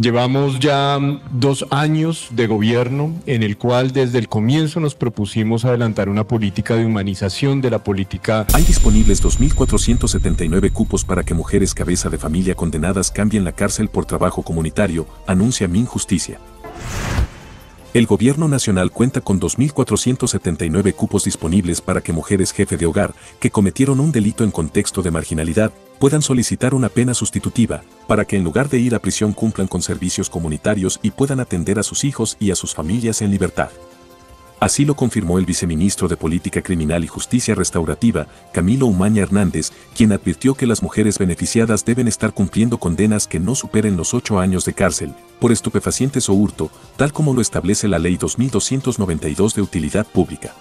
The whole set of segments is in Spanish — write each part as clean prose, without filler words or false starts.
Llevamos ya 2 años de gobierno en el cual desde el comienzo nos propusimos adelantar una política de humanización de la política. Hay disponibles 2.479 cupos para que mujeres cabeza de familia condenadas cambien la cárcel por trabajo comunitario, anuncia Minjusticia. El Gobierno Nacional cuenta con 2.479 cupos disponibles para que mujeres jefe de hogar que cometieron un delito en contexto de marginalidad puedan solicitar una pena sustitutiva para que en lugar de ir a prisión cumplan con servicios comunitarios y puedan atender a sus hijos y a sus familias en libertad. Así lo confirmó el viceministro de Política Criminal y Justicia Restaurativa, Camilo Umaña Hernández, quien advirtió que las mujeres beneficiadas deben estar cumpliendo condenas que no superen los 8 años de cárcel, por estupefacientes o hurto, tal como lo establece la Ley 2292 de Utilidad Pública.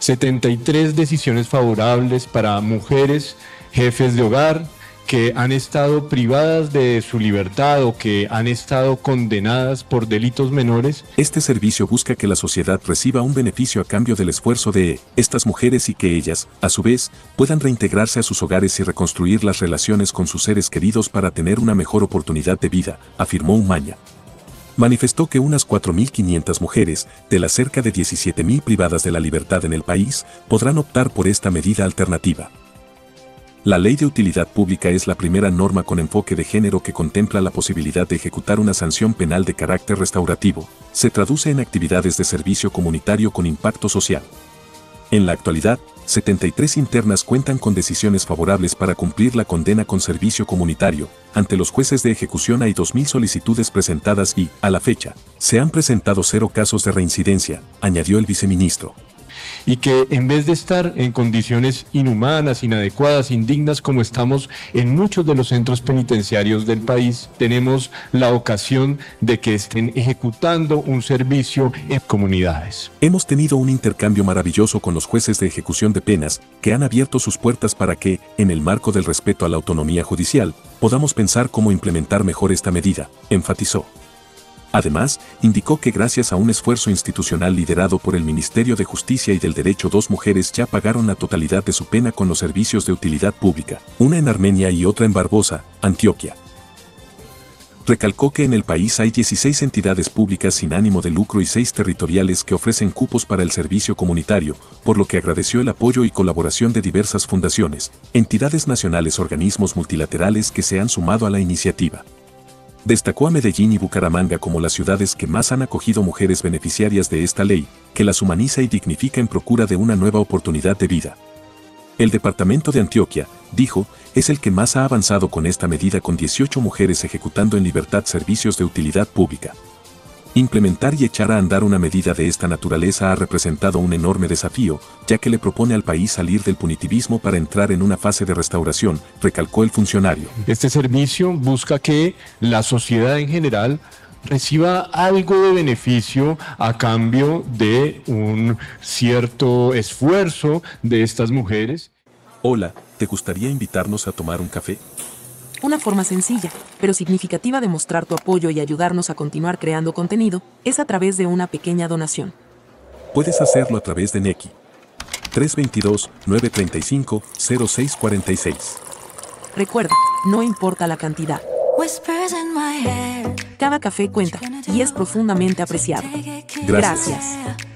73 decisiones favorables para mujeres, jefes de hogar, que han estado privadas de su libertad o que han estado condenadas por delitos menores. Este servicio busca que la sociedad reciba un beneficio a cambio del esfuerzo de estas mujeres y que ellas, a su vez, puedan reintegrarse a sus hogares y reconstruir las relaciones con sus seres queridos para tener una mejor oportunidad de vida, afirmó Umaña. Manifestó que unas 4.500 mujeres, de las cerca de 17.000 privadas de la libertad en el país, podrán optar por esta medida alternativa. La Ley de Utilidad Pública es la primera norma con enfoque de género que contempla la posibilidad de ejecutar una sanción penal de carácter restaurativo. Se traduce en actividades de servicio comunitario con impacto social. En la actualidad, 73 internas cuentan con decisiones favorables para cumplir la condena con servicio comunitario. Ante los jueces de ejecución hay 2.000 solicitudes presentadas y, a la fecha, se han presentado 0 casos de reincidencia, añadió el viceministro. Y que en vez de estar en condiciones inhumanas, inadecuadas, indignas, como estamos en muchos de los centros penitenciarios del país, tenemos la ocasión de que estén ejecutando un servicio en comunidades. Hemos tenido un intercambio maravilloso con los jueces de ejecución de penas, que han abierto sus puertas para que, en el marco del respeto a la autonomía judicial, podamos pensar cómo implementar mejor esta medida, enfatizó. Además, indicó que gracias a un esfuerzo institucional liderado por el Ministerio de Justicia y del Derecho, 2 mujeres ya pagaron la totalidad de su pena con los servicios de utilidad pública, una en Armenia y otra en Barbosa, Antioquia. Recalcó que en el país hay 16 entidades públicas sin ánimo de lucro y 6 territoriales que ofrecen cupos para el servicio comunitario, por lo que agradeció el apoyo y colaboración de diversas fundaciones, entidades nacionales, organismos multilaterales que se han sumado a la iniciativa. Destacó a Medellín y Bucaramanga como las ciudades que más han acogido mujeres beneficiarias de esta ley, que las humaniza y dignifica en procura de una nueva oportunidad de vida. El departamento de Antioquia, dijo, es el que más ha avanzado con esta medida con 18 mujeres ejecutando en libertad servicios de utilidad pública. Implementar y echar a andar una medida de esta naturaleza ha representado un enorme desafío, ya que le propone al país salir del punitivismo para entrar en una fase de restauración, recalcó el funcionario. Este servicio busca que la sociedad en general reciba algo de beneficio a cambio de un cierto esfuerzo de estas mujeres. Hola, ¿te gustaría invitarnos a tomar un café? Una forma sencilla, pero significativa de mostrar tu apoyo y ayudarnos a continuar creando contenido, es a través de una pequeña donación. Puedes hacerlo a través de Nequi. 322-935-0646. Recuerda, no importa la cantidad. Cada café cuenta y es profundamente apreciado. Gracias.